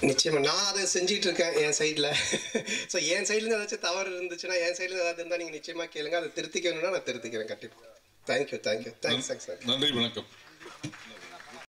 நிச்சயமாக நான் அதை செஞ்சிகிட்ருக்கேன் என் சைடில் ஸோ என் சைட்லேருந்து ஏதாச்சும் தவறு இருந்துச்சுன்னா என் சைட்லேருந்து ஏதாவது இருந்தால் நீங்கள் நிச்சயமாக கேளுங்க அதை திருத்திக்கணும்னா நான் திருத்திக்கிறேன் கண்டிப்பாக தேங்க்யூ தேங்க்யூ தேங்க்ஸ் தேங்க்ஸ் நன்றி வணக்கம்